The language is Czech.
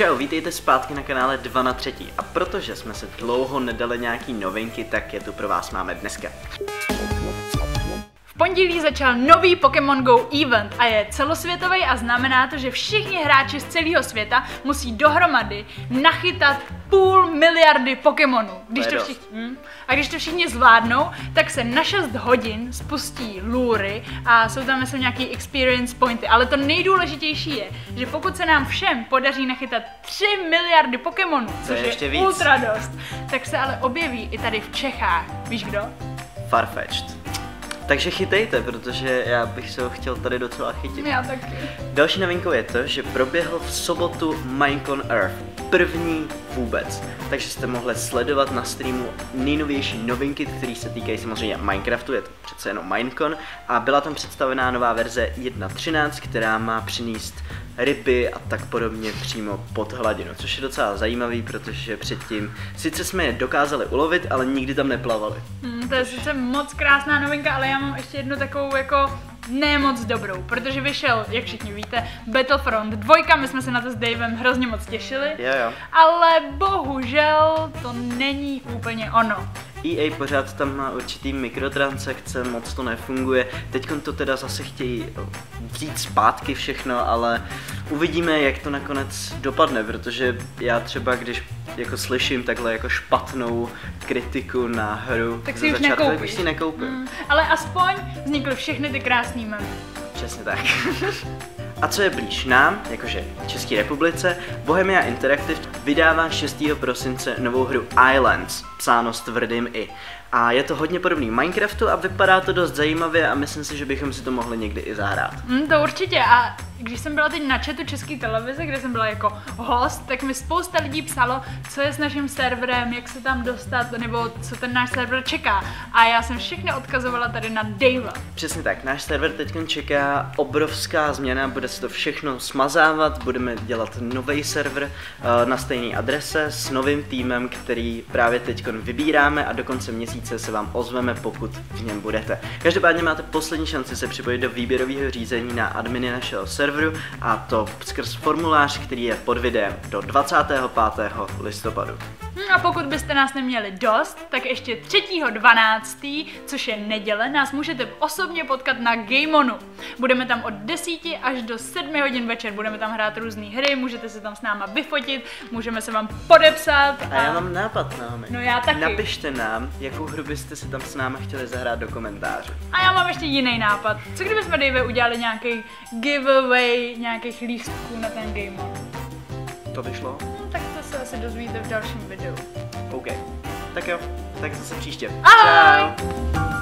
Čau, vítejte zpátky na kanále 2 na 3. A protože jsme se dlouho nedali nějaký novinky, tak je tu pro vás máme dneska. V pondělí začal nový Pokémon GO event a je celosvětový a znamená to, že všichni hráči z celého světa musí dohromady nachytat půl miliardy Pokémonů. Když to všichni zvládnou, tak se na 6 hodin spustí lůry a jsou tam nějaký experience pointy. Ale to nejdůležitější je, že pokud se nám všem podaří nachytat 3 miliardy Pokémonů, což je ultra dost, tak se ale objeví i tady v Čechách. Víš kdo? Farfetched. Takže chytejte, protože já bych se ho chtěl tady docela chytit. Já taky. Další novinkou je to, že proběhl v sobotu Minecon Earth. První vůbec. Takže jste mohli sledovat na streamu nejnovější novinky, které se týkají samozřejmě Minecraftu, je to přece jenom Minecon. A byla tam představená nová verze 1.13, která má přinést ryby a tak podobně přímo pod hladinu, což je docela zajímavý, protože předtím sice jsme je dokázali ulovit, ale nikdy tam neplavali. To je sice moc krásná novinka, ale já mám ještě jednu takovou jako ne moc dobrou, protože vyšel, jak všichni víte, Battlefront Dvojka, my jsme se na to s Davem hrozně moc těšili, ale bohužel to není úplně ono. EA pořád tam má určitý mikrotransakce, moc to nefunguje, teďkon to teda zase chtějí vzít zpátky všechno, ale uvidíme, jak to nakonec dopadne, protože já třeba, když jako slyším takhle jako špatnou kritiku na hru, tak si ji nekoupím. Ale aspoň vznikly všechny ty krásný memy. Přesně tak. A co je blíž nám, jakože České republice, Bohemia Interactive vydává 6. prosince novou hru Ylands, psáno s tvrdým i. A je to hodně podobný Minecraftu a vypadá to dost zajímavě a myslím si, že bychom si to mohli někdy i zahrát. To určitě, a když jsem byla teď na chatu České televize, kde jsem byla jako host, tak mi spousta lidí psalo, co je s naším serverem, jak se tam dostat, nebo co ten náš server čeká. A já jsem všechny odkazovala tady na Dave. Přesně tak, náš server teď čeká obrovská změna, bude se to všechno smazávat, budeme dělat nový server na stejné adrese s novým týmem, který právě teď vybíráme a do konce měsíce se vám ozveme, pokud v něm budete. Každopádně máte poslední šanci se připojit do výběrového řízení na adminy našeho serveru, a to skrz formulář, který je pod videem do 25. listopadu. A pokud byste nás neměli dost, tak ještě 3.12., což je neděle, nás můžete osobně potkat na GameONu. Budeme tam od 10 až do 7 hodin večer, budeme tam hrát různé hry, můžete se tam s náma vyfotit, můžeme se vám podepsat. A já mám nápad na mě. No já taky. Napište nám, jakou hru byste si tam s náma chtěli zahrát do komentářů. A já mám ještě jiný nápad. Co kdybychom, Dave, udělali nějaký giveaway nějakých lístků na ten GameON? To vyšlo? Tak to se asi dozvíte v dalším videu. OK. Tak jo, tak zase příště. Ahoj! Čau.